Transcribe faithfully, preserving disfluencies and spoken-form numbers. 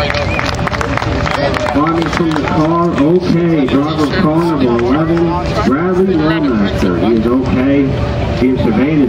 Responding from the car, okay. Driver car number eleven, Bradley Runmaster. He is okay. He is surveyed.